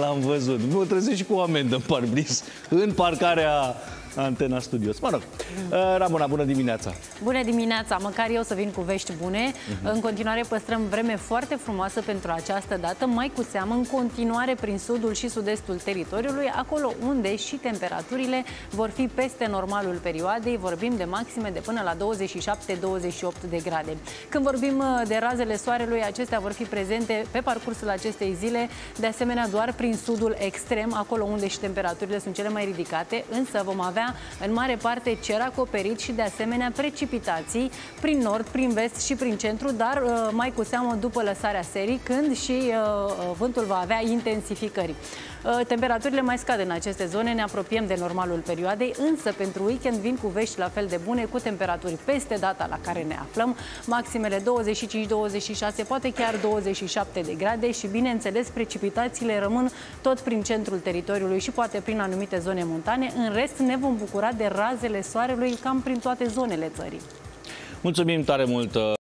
L-am văzut. Mă trezesc și cu o amendă în parbriz, în parcarea Antena Studios. Mă rog, Ramona, bună dimineața! Bună dimineața! Măcar eu să vin cu vești bune. În continuare păstrăm vreme foarte frumoasă pentru această dată, mai cu seamă în continuare prin sudul și sud-estul teritoriului, acolo unde și temperaturile vor fi peste normalul perioadei. Vorbim de maxime de până la 27-28 de grade. Când vorbim de razele soarelui, acestea vor fi prezente pe parcursul acestei zile, de asemenea doar prin sudul extrem, acolo unde și temperaturile sunt cele mai ridicate, însă vom avea în mare parte cer acoperit și de asemenea precipitații prin nord, prin vest și prin centru, dar mai cu seamă după lăsarea serii, când și vântul va avea intensificări. Temperaturile mai scad în aceste zone, ne apropiem de normalul perioadei, însă pentru weekend vin cu vești la fel de bune, cu temperaturi peste data la care ne aflăm, maximele 25-26, poate chiar 27 de grade și, bineînțeles, precipitațiile rămân tot prin centrul teritoriului și poate prin anumite zone montane. În rest, ne vom bucura de razele soarelui cam prin toate zonele țării. Mulțumim tare mult!